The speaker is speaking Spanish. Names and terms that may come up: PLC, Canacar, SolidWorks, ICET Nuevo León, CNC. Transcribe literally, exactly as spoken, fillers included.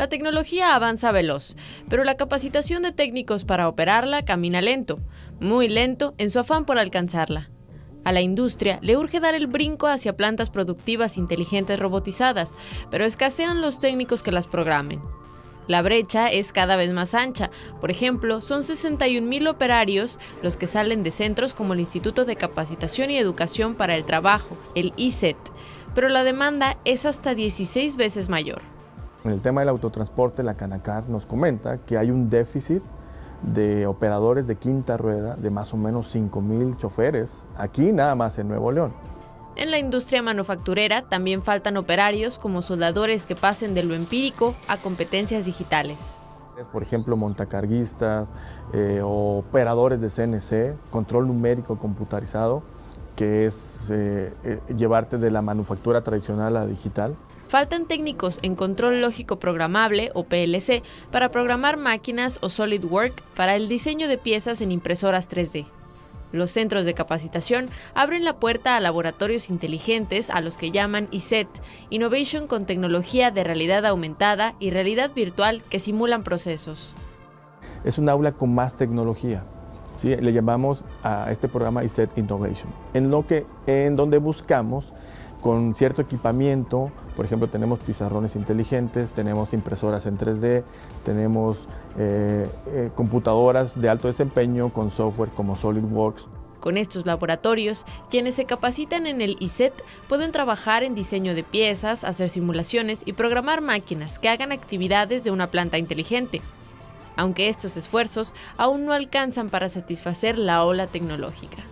La tecnología avanza veloz, pero la capacitación de técnicos para operarla camina lento, muy lento en su afán por alcanzarla. A la industria le urge dar el brinco hacia plantas productivas inteligentes robotizadas, pero escasean los técnicos que las programen. La brecha es cada vez más ancha. Por ejemplo, son sesenta y un mil operarios los que salen de centros como el Instituto de Capacitación y Educación para el Trabajo, el I C E T, pero la demanda es hasta dieciséis veces mayor. En el tema del autotransporte, la Canacar nos comenta que hay un déficit de operadores de quinta rueda de más o menos cinco mil choferes, aquí nada más en Nuevo León. En la industria manufacturera también faltan operarios como soldadores que pasen de lo empírico a competencias digitales. Por ejemplo, montacarguistas eh, o operadores de C N C, control numérico computarizado, que es eh, eh, llevarte de la manufactura tradicional a digital. Faltan técnicos en control lógico programable o P L C para programar máquinas o SolidWorks para el diseño de piezas en impresoras tres D. Los centros de capacitación abren la puerta a laboratorios inteligentes a los que llaman I C E T, Innovation con tecnología de realidad aumentada y realidad virtual que simulan procesos. Es un aula con más tecnología, ¿sí? Le llamamos a este programa I C E T Innovation, en, lo que, en donde buscamos con cierto equipamiento, por ejemplo, tenemos pizarrones inteligentes, tenemos impresoras en tres D, tenemos eh, eh, computadoras de alto desempeño con software como SolidWorks. Con estos laboratorios, quienes se capacitan en el I C E T pueden trabajar en diseño de piezas, hacer simulaciones y programar máquinas que hagan actividades de una planta inteligente. Aunque estos esfuerzos aún no alcanzan para satisfacer la ola tecnológica.